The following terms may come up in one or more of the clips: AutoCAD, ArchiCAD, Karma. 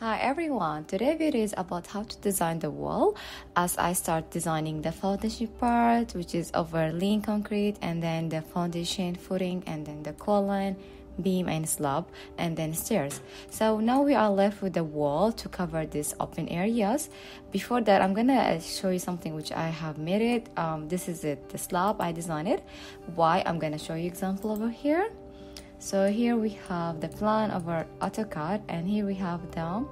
Hi everyone, today's video is about how to design the wall as I start designing the foundation part, which is overlaying concrete, and then the foundation footing, and then the column, beam and slab, and then stairs. So now we are left with the wall to cover these open areas. Before that, I'm gonna show you something which I have made it. This is it, the slab I designed it. Why? I'm gonna show you example over here. So here we have the plan of our AutoCAD, and here we have the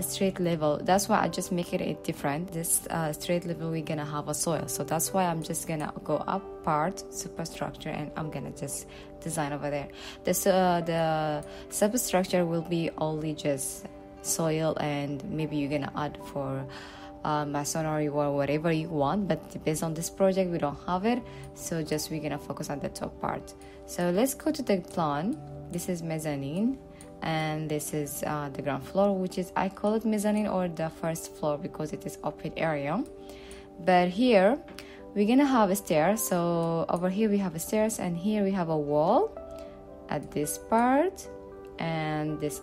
street level. That's why I just make it different. This street level we're gonna have a soil, so that's why I'm just gonna go up part superstructure, and I'm gonna just design over there. The substructure will be only just soil, and maybe you're gonna add for masonry or whatever you want, but based on this project we don't have it, so just we're gonna focus on the top part. So let's go to the plan. This is mezzanine, and this is the ground floor, which is I call it mezzanine or the first floor because it is open area. But here we're gonna have a stair, so over here we have a stairs, and here we have a wall at this part and this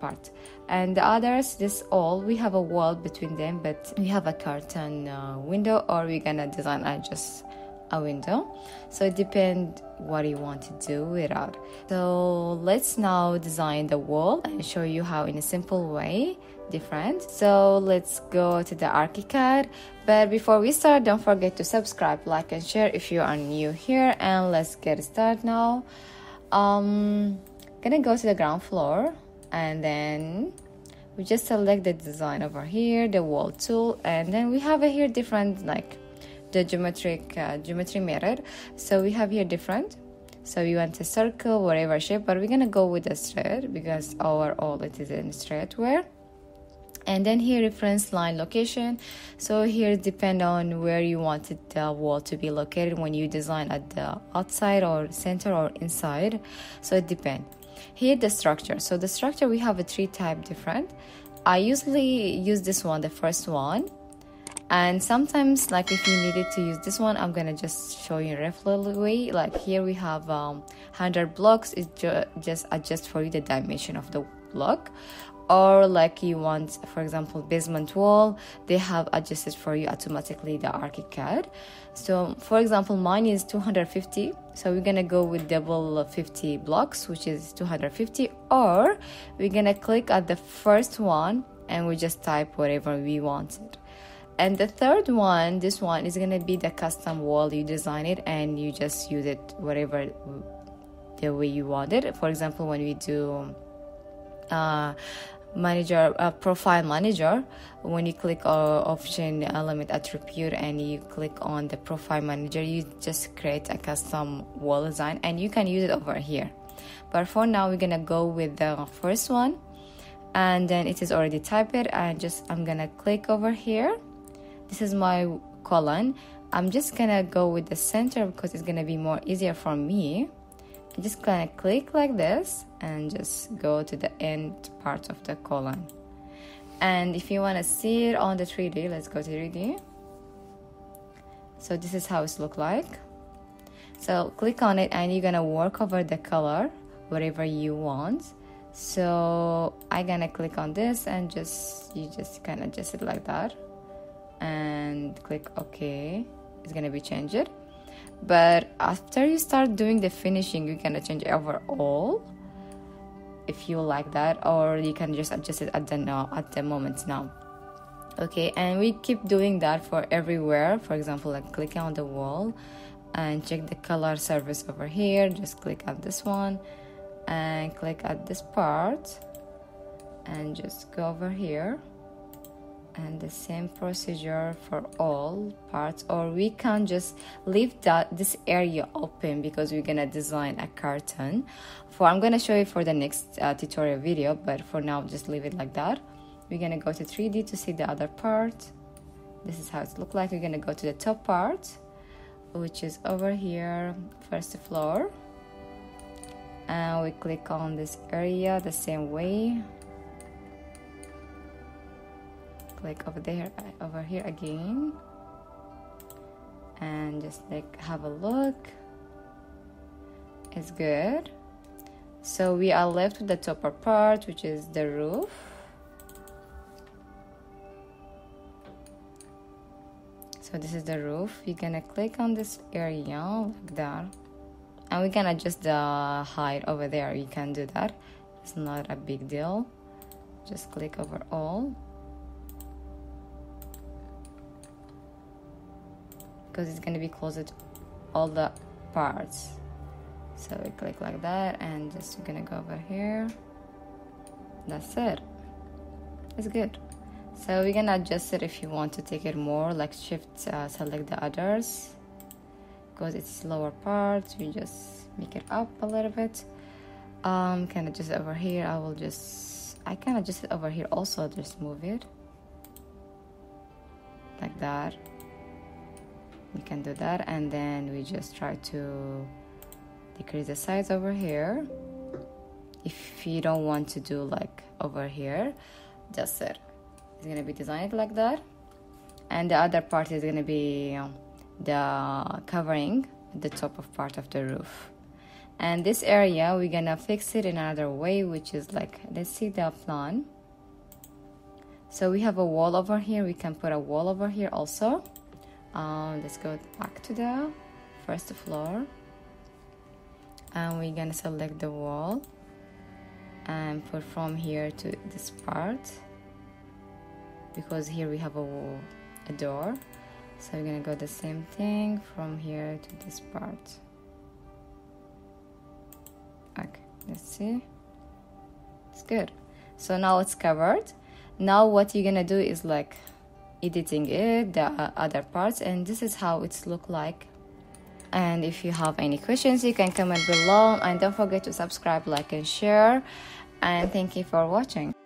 part, and the others, this all we have a wall between them, but we have a curtain window, or we're gonna design just a window, so it depends what you want to do without. So let's now design the wall and show you how in a simple way different. So let's go to the ArchiCAD, but before we start, don't forget to subscribe, like and share if you are new here, and let's get started now. Gonna go to the ground floor, and then we just select the design over here, the wall tool, and then we have here different, like the geometry mirror. So we have here different, so we want a circle, whatever shape, but we're gonna go with a straight because overall it is in straight wear. And then here reference line location, so here depend on where you wanted the wall to be located when you design, at the outside or center or inside, so it depends. Here the structure, so the structure we have a three type different. I usually use this one, the first one, and sometimes like if you needed to use this one, I'm gonna just show you roughly. Like here we have 100 blocks, it just adjust for you the dimension of the block, or like you want, for example, basement wall, they have adjusted for you automatically the ArchiCAD. So for example, mine is 250, so we're gonna go with double 50 blocks, which is 250, or we're gonna click at the first one and we just type whatever we wanted. And the third one, this one is gonna be the custom wall. You design it and you just use it whatever the way you want it. For example, when we do profile manager, when you click option element attribute and you click on the profile manager, you just create a custom wall design, and you can use it over here. But for now, we're gonna go with the first one, and then it is already typed. I'm gonna click over here. This is my column. I'm just gonna go with the center because it's gonna be more easier for me. I'm just gonna click like this and just go to the end part of the column. And if you wanna see it on the 3D, let's go to 3D. So this is how it looks like. So click on it and you're gonna work over the color, whatever you want. So I'm gonna click on this and you just can adjust it like that. And click OK, it's gonna be changed. But after you start doing the finishing, you can change overall if you like that, or you can just adjust it at the moment now. Okay, and we keep doing that for everywhere. For example, like click on the wall and check the color surface over here. Just click on this one and click at this part and just go over here. And the same procedure for all parts, or we can just leave this area open because we're gonna design a curtain. I'm gonna show you for the next tutorial video, but for now just leave it like that. We're gonna go to 3D to see the other part. This is how it looks like. We're gonna go to the top part, which is over here, first floor, and we click on this area the same way. Click over there, over here again, and just like have a look. It's good. So we are left with the top part, which is the roof, So this is the roof. You're gonna click on this area like that, and we can adjust the height over there. You can do that, it's not a big deal. Just click over all, because it's gonna be closer to all the parts. So we click like that, and just gonna go over here. That's it, it's good. So we can adjust it if you want to take it more, like shift select the others, because it's lower parts. You just make it up a little bit. Can adjust over here. I can adjust it over here also. Just move it like that. We can do that, and then we just try to decrease the size over here. If you don't want to do like over here, that's it. It's gonna be designed like that, and the other part is gonna be the covering at the top of part of the roof. And this area we're gonna fix it in another way, which is like, let's see the plan. So we have a wall over here. We can put a wall over here also. Let's go back to the first floor, and we're gonna select the wall and put from here to this part, because here we have a door. So we're gonna go the same thing from here to this part. Okay, let's see, it's good. So now it's covered. Now what you're gonna do is like editing it, the other parts, and this is how it's look like. And if you have any questions, you can comment below, and don't forget to subscribe, like, and share, and thank you for watching.